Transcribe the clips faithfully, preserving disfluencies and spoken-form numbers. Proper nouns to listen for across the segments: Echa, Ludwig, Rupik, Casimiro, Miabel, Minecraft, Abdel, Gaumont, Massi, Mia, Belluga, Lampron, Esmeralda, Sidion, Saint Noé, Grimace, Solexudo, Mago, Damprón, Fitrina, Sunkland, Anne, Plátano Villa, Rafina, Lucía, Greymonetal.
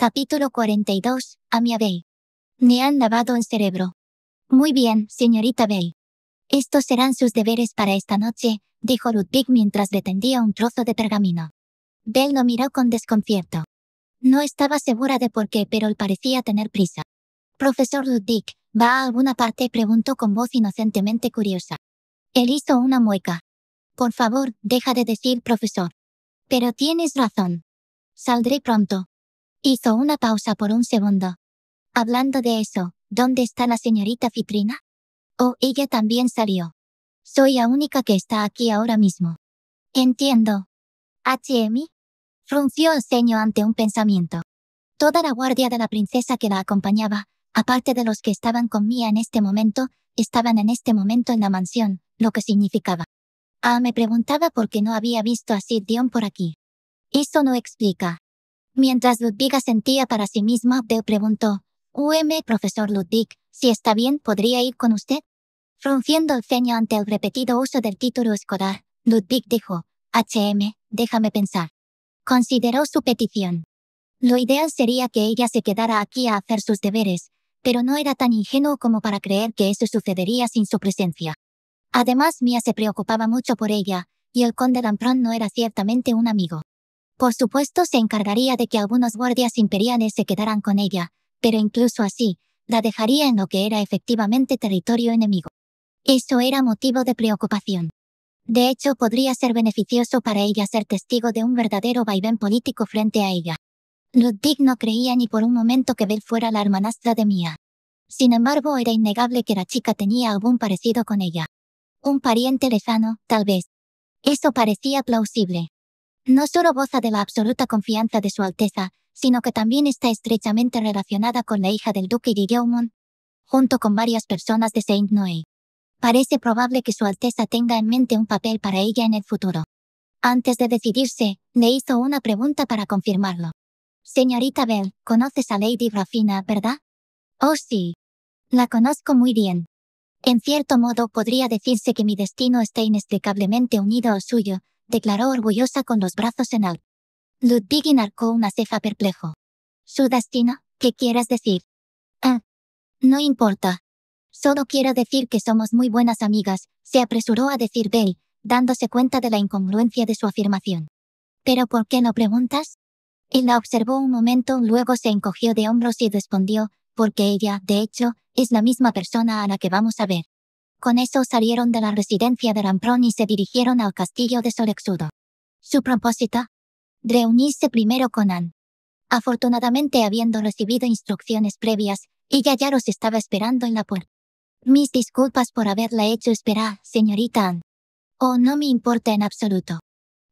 Capítulo cuarenta y dos. A Miabel. Me han lavado el cerebro. Muy bien, señorita Bell. Estos serán sus deberes para esta noche, dijo Ludwig mientras le tendía un trozo de pergamino. Bell lo miró con desconcierto. No estaba segura de por qué, pero él parecía tener prisa. Profesor Ludwig, ¿va a alguna parte?, preguntó con voz inocentemente curiosa. Él hizo una mueca. Por favor, deja de decir profesor. Pero tienes razón. Saldré pronto. Hizo una pausa por un segundo. Hablando de eso, ¿dónde está la señorita Fitrina? Oh, ella también salió. Soy la única que está aquí ahora mismo. Entiendo. ¿H M? Frunció el ceño ante un pensamiento. Toda la guardia de la princesa que la acompañaba, aparte de los que estaban con Mia en este momento, estaban en este momento en la mansión, lo que significaba. Ah, me preguntaba por qué no había visto a Sidion por aquí. Eso no explica. Mientras Ludwig asentía para sí misma, Abdel preguntó, «Um, profesor Ludwig, si está bien, ¿podría ir con usted?». Frunciendo el ceño ante el repetido uso del título escolar, Ludwig dijo, «H M, déjame pensar». Consideró su petición. Lo ideal sería que ella se quedara aquí a hacer sus deberes, pero no era tan ingenuo como para creer que eso sucedería sin su presencia. Además, Mia se preocupaba mucho por ella, y el conde Damprón no era ciertamente un amigo. Por supuesto, se encargaría de que algunos guardias imperiales se quedaran con ella, pero incluso así, la dejaría en lo que era efectivamente territorio enemigo. Eso era motivo de preocupación. De hecho, podría ser beneficioso para ella ser testigo de un verdadero vaivén político frente a ella. Ludwig no creía ni por un momento que Bell fuera la hermanastra de Mia. Sin embargo, era innegable que la chica tenía algún parecido con ella. Un pariente lejano, tal vez. Eso parecía plausible. No solo goza de la absoluta confianza de su Alteza, sino que también está estrechamente relacionada con la hija del duque de Gaumont, junto con varias personas de Saint Noé. Parece probable que su Alteza tenga en mente un papel para ella en el futuro. Antes de decidirse, le hizo una pregunta para confirmarlo. Señorita Bell, ¿conoces a Lady Rafina, verdad? Oh sí. La conozco muy bien. En cierto modo podría decirse que mi destino está inexplicablemente unido al suyo, declaró orgullosa con los brazos en alto. Ludwig enarcó una ceja perplejo. ¿Su destino? ¿Qué quieres decir? Ah, no importa. Solo quiero decir que somos muy buenas amigas, se apresuró a decir Bell, dándose cuenta de la incongruencia de su afirmación. ¿Pero por qué no preguntas? Él la observó un momento, luego se encogió de hombros y respondió, porque ella, de hecho, es la misma persona a la que vamos a ver. Con eso salieron de la residencia de Lampron y se dirigieron al castillo de Solexudo. Su propósito, reunirse primero con Anne. Afortunadamente, habiendo recibido instrucciones previas, ella ya los estaba esperando en la puerta. Mis disculpas por haberla hecho esperar, señorita Anne. Oh, no me importa en absoluto.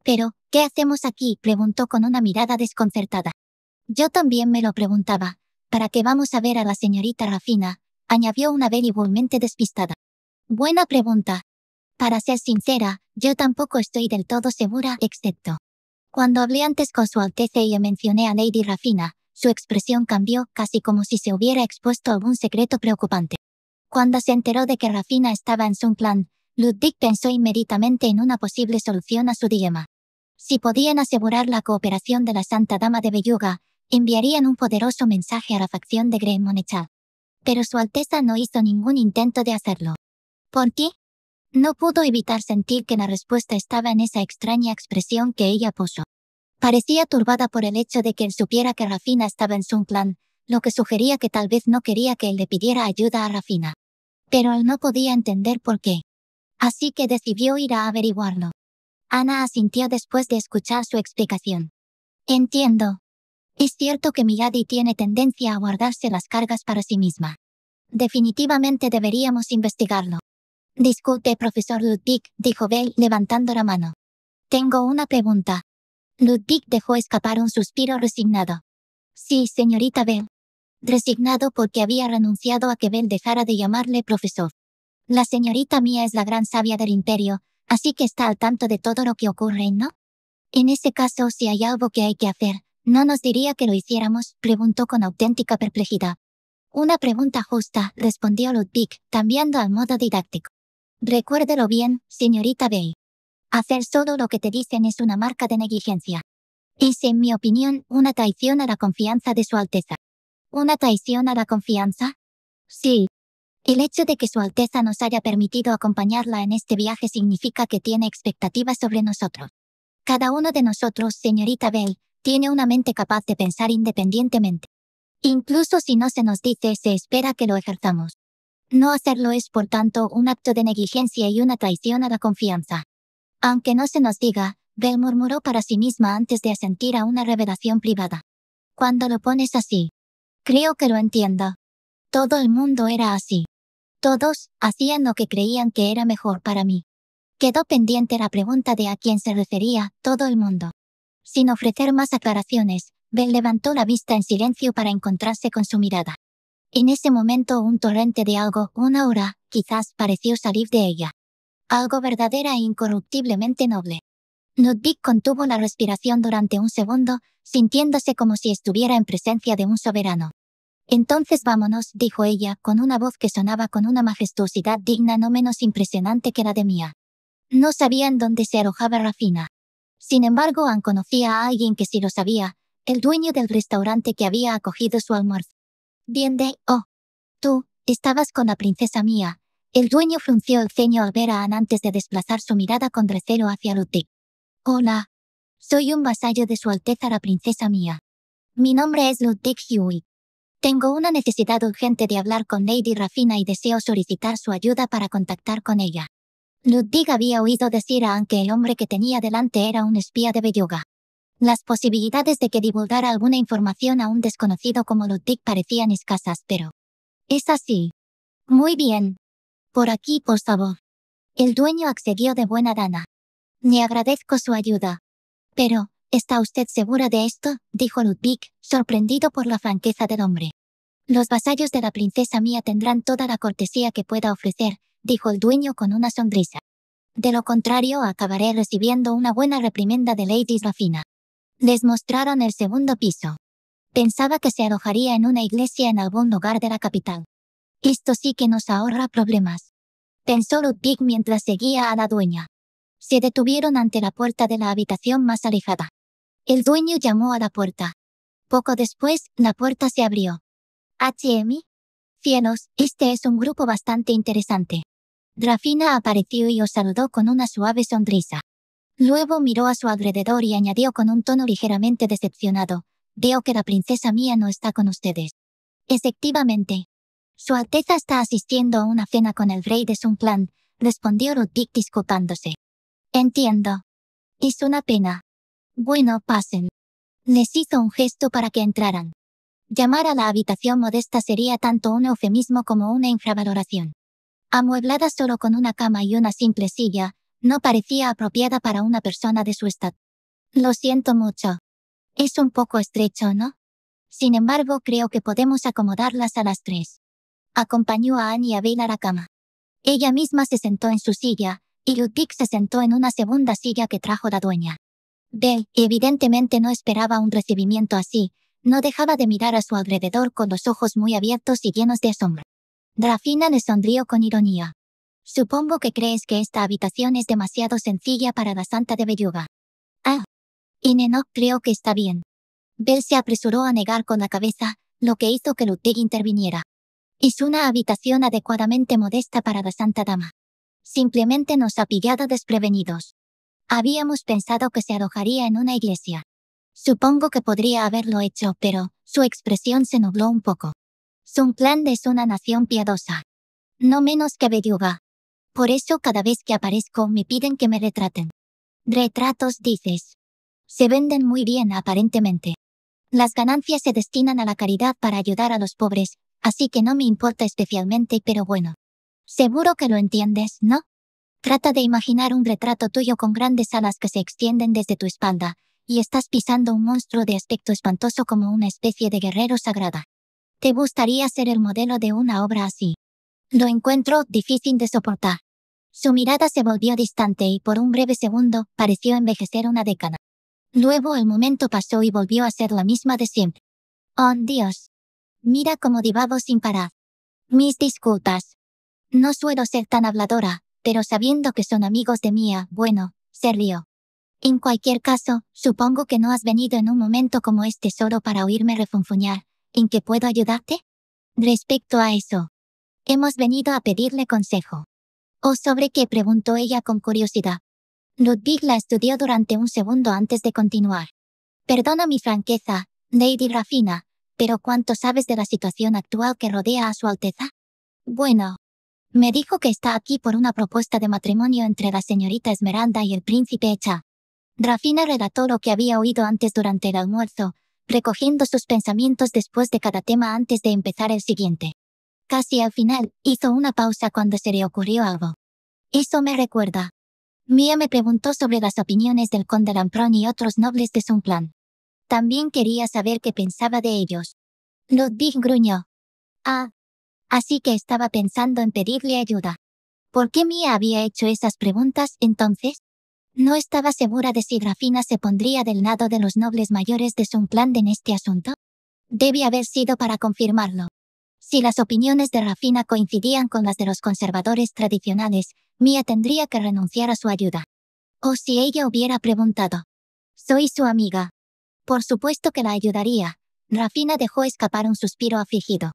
Pero, ¿qué hacemos aquí?, preguntó con una mirada desconcertada. Yo también me lo preguntaba. ¿Para qué vamos a ver a la señorita Rafina?, añadió una Bell igualmente despistada. Buena pregunta. Para ser sincera, yo tampoco estoy del todo segura, excepto. Cuando hablé antes con su Alteza y mencioné a Lady Rafina, su expresión cambió, casi como si se hubiera expuesto algún secreto preocupante. Cuando se enteró de que Rafina estaba en Sunkland, Ludwig pensó inmediatamente en una posible solución a su dilema. Si podían asegurar la cooperación de la Santa Dama de Belluga, enviarían un poderoso mensaje a la facción de Greymonetal. Pero su Alteza no hizo ningún intento de hacerlo. ¿Por qué? No pudo evitar sentir que la respuesta estaba en esa extraña expresión que ella puso. Parecía turbada por el hecho de que él supiera que Rafina estaba en Sunkland, lo que sugería que tal vez no quería que él le pidiera ayuda a Rafina. Pero él no podía entender por qué. Así que decidió ir a averiguarlo. Ana asintió después de escuchar su explicación. Entiendo. Es cierto que Milady tiene tendencia a guardarse las cargas para sí misma. Definitivamente deberíamos investigarlo. Disculpe, profesor Ludwig, dijo Bell levantando la mano. Tengo una pregunta. Ludwig dejó escapar un suspiro resignado. Sí, señorita Bell. Resignado porque había renunciado a que Bell dejara de llamarle profesor. La señorita Mia es la gran sabia del imperio, así que está al tanto de todo lo que ocurre, ¿no? En ese caso, si hay algo que hay que hacer, ¿no nos diría que lo hiciéramos?, preguntó con auténtica perplejidad. Una pregunta justa, respondió Ludwig, cambiando al modo didáctico. Recuérdelo bien, señorita Bell. Hacer solo lo que te dicen es una marca de negligencia. Es, en mi opinión, una traición a la confianza de Su Alteza. ¿Una traición a la confianza? Sí. El hecho de que Su Alteza nos haya permitido acompañarla en este viaje significa que tiene expectativas sobre nosotros. Cada uno de nosotros, señorita Bell, tiene una mente capaz de pensar independientemente. Incluso si no se nos dice, se espera que lo ejerzamos. No hacerlo es, por tanto, un acto de negligencia y una traición a la confianza. Aunque no se nos diga, Bell murmuró para sí misma antes de asentir a una revelación privada. Cuando lo pones así, creo que lo entiendo. Todo el mundo era así. Todos hacían lo que creían que era mejor para mí. Quedó pendiente la pregunta de a quién se refería todo el mundo. Sin ofrecer más aclaraciones, Bell levantó la vista en silencio para encontrarse con su mirada. En ese momento un torrente de algo, una aura, quizás pareció salir de ella. Algo verdadera e incorruptiblemente noble. Ludwig contuvo la respiración durante un segundo, sintiéndose como si estuviera en presencia de un soberano. Entonces vámonos, dijo ella, con una voz que sonaba con una majestuosidad digna no menos impresionante que la de Mía. No sabían dónde se alojaba Rafina. Sin embargo, Anne conocía a alguien que sí lo sabía, el dueño del restaurante que había acogido su almuerzo. Bien de, oh, tú, estabas con la princesa Mía. El dueño frunció el ceño al ver a Anne antes de desplazar su mirada con recelo hacia Ludwig. Hola. Soy un vasallo de Su Alteza la princesa Mía. Mi nombre es Ludwig Huey. Tengo una necesidad urgente de hablar con Lady Rafina y deseo solicitar su ayuda para contactar con ella. Ludwig había oído decir a Anne que el hombre que tenía delante era un espía de Belluga. Las posibilidades de que divulgara alguna información a un desconocido como Ludwig parecían escasas, pero... Es así. Muy bien. Por aquí, por favor. El dueño accedió de buena gana. Le agradezco su ayuda. Pero, ¿está usted segura de esto?, dijo Ludwig, sorprendido por la franqueza del hombre. Los vasallos de la princesa Mía tendrán toda la cortesía que pueda ofrecer, dijo el dueño con una sonrisa. De lo contrario, acabaré recibiendo una buena reprimenda de Lady Rafina. Les mostraron el segundo piso. Pensaba que se alojaría en una iglesia en algún lugar de la capital. Esto sí que nos ahorra problemas, pensó Ludwig mientras seguía a la dueña. Se detuvieron ante la puerta de la habitación más alejada. El dueño llamó a la puerta. Poco después, la puerta se abrió. ¿H M? Cielos, este es un grupo bastante interesante. Rafina apareció y os saludó con una suave sonrisa. Luego miró a su alrededor y añadió con un tono ligeramente decepcionado. Veo que la princesa Mía no está con ustedes. Efectivamente. Su Alteza está asistiendo a una cena con el rey de Sunkland, respondió Rupik disculpándose. Entiendo. Es una pena. Bueno, pasen. Les hizo un gesto para que entraran. Llamar a la habitación modesta sería tanto un eufemismo como una infravaloración. Amueblada solo con una cama y una simple silla, no parecía apropiada para una persona de su estatura. Lo siento mucho. Es un poco estrecho, ¿no? Sin embargo, creo que podemos acomodarlas a las tres. Acompañó a Anne y a Bell a la cama. Ella misma se sentó en su silla, y Ludwig se sentó en una segunda silla que trajo la dueña. Bell, evidentemente no esperaba un recibimiento así, no dejaba de mirar a su alrededor con los ojos muy abiertos y llenos de asombro. Rafina le sonrió con ironía. Supongo que crees que esta habitación es demasiado sencilla para la santa de Belluga. Ah, no, creo que está bien. Bell se apresuró a negar con la cabeza, lo que hizo que Ludwig interviniera. Es una habitación adecuadamente modesta para la santa dama. Simplemente nos ha pillado desprevenidos. Habíamos pensado que se alojaría en una iglesia. Supongo que podría haberlo hecho, pero su expresión se nubló un poco. Sunkland es una nación piadosa. No menos que Belluga. Por eso cada vez que aparezco me piden que me retraten. Retratos, dices. Se venden muy bien aparentemente. Las ganancias se destinan a la caridad para ayudar a los pobres, así que no me importa especialmente, pero bueno. Seguro que lo entiendes, ¿no? Trata de imaginar un retrato tuyo con grandes alas que se extienden desde tu espalda, y estás pisando un monstruo de aspecto espantoso como una especie de guerrero sagrada. ¿Te gustaría ser el modelo de una obra así? Lo encuentro difícil de soportar. Su mirada se volvió distante y por un breve segundo pareció envejecer una década. Luego el momento pasó y volvió a ser la misma de siempre. ¡Oh, Dios! Mira cómo divago sin parar. Mis disculpas. No suelo ser tan habladora, pero sabiendo que son amigos de Mía, bueno, se rió. En cualquier caso, supongo que no has venido en un momento como este solo para oírme refunfuñar. ¿En qué puedo ayudarte? Respecto a eso, hemos venido a pedirle consejo. ¿O sobre qué?, preguntó ella con curiosidad. Ludwig la estudió durante un segundo antes de continuar. Perdona mi franqueza, Lady Rafina, pero ¿cuánto sabes de la situación actual que rodea a su Alteza? Bueno, me dijo que está aquí por una propuesta de matrimonio entre la señorita Esmeralda y el príncipe Echa. Rafina relató lo que había oído antes durante el almuerzo, recogiendo sus pensamientos después de cada tema antes de empezar el siguiente. Casi al final, hizo una pausa cuando se le ocurrió algo. Eso me recuerda. Mia me preguntó sobre las opiniones del conde Lampron y otros nobles de Sunkland. También quería saber qué pensaba de ellos. Ludwig gruñó. Ah, así que estaba pensando en pedirle ayuda. ¿Por qué Mia había hecho esas preguntas, entonces? No estaba segura de si Rafina se pondría del lado de los nobles mayores de Sunkland en este asunto. Debe haber sido para confirmarlo. Si las opiniones de Rafina coincidían con las de los conservadores tradicionales, Mia tendría que renunciar a su ayuda. O si ella hubiera preguntado. Soy su amiga. Por supuesto que la ayudaría. Rafina dejó escapar un suspiro afligido.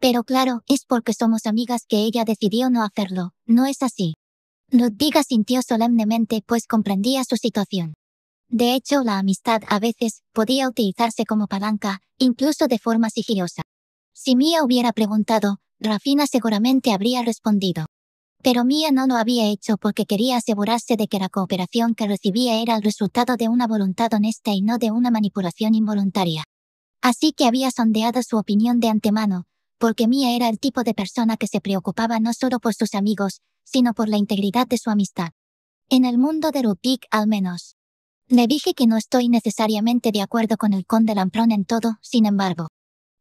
Pero claro, es porque somos amigas que ella decidió no hacerlo, ¿no es así? Ludwig asintió solemnemente, pues comprendía su situación. De hecho, la amistad a veces podía utilizarse como palanca, incluso de forma sigilosa. Si Mia hubiera preguntado, Rafina seguramente habría respondido. Pero Mia no lo había hecho porque quería asegurarse de que la cooperación que recibía era el resultado de una voluntad honesta y no de una manipulación involuntaria. Así que había sondeado su opinión de antemano, porque Mia era el tipo de persona que se preocupaba no solo por sus amigos, sino por la integridad de su amistad. En el mundo de Rupik al menos. Le dije que no estoy necesariamente de acuerdo con el conde Lampron en todo, sin embargo.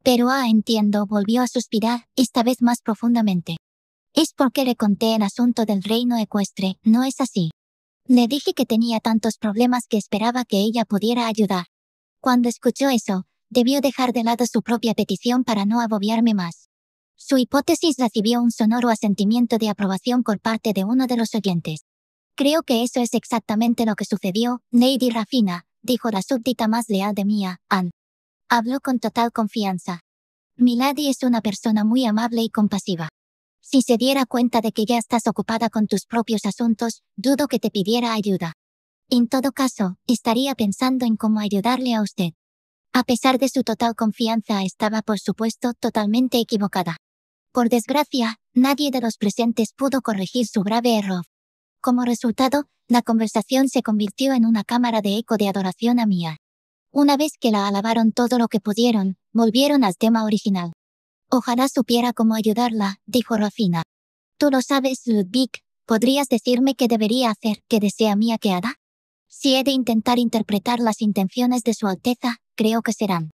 Pero ah, entiendo, volvió a suspirar, esta vez más profundamente. Es porque le conté el asunto del reino ecuestre, ¿no es así? Le dije que tenía tantos problemas que esperaba que ella pudiera ayudar. Cuando escuchó eso, debió dejar de lado su propia petición para no agobiarme más. Su hipótesis recibió un sonoro asentimiento de aprobación por parte de uno de los oyentes. Creo que eso es exactamente lo que sucedió, Lady Rafina, dijo la súbdita más leal de Mia, Anne. Habló con total confianza. Milady es una persona muy amable y compasiva. Si se diera cuenta de que ya estás ocupada con tus propios asuntos, dudo que te pidiera ayuda. En todo caso, estaría pensando en cómo ayudarle a usted. A pesar de su total confianza, estaba por supuesto totalmente equivocada. Por desgracia, nadie de los presentes pudo corregir su grave error. Como resultado, la conversación se convirtió en una cámara de eco de adoración a Mia. Una vez que la alabaron todo lo que pudieron, volvieron al tema original. Ojalá supiera cómo ayudarla, dijo Rafina. Tú lo sabes, Ludwig, ¿podrías decirme qué debería hacer, qué desea Mia que haga? Si he de intentar interpretar las intenciones de su Alteza, creo que serán.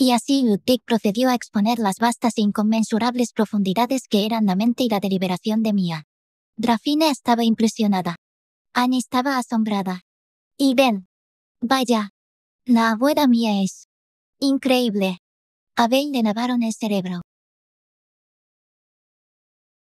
Y así Ludwig procedió a exponer las vastas e inconmensurables profundidades que eran la mente y la deliberación de Mia. Rafina estaba impresionada. Anne estaba asombrada. Y Ben. Vaya. La abuela Mia es increíble. Abel le lavaron el cerebro.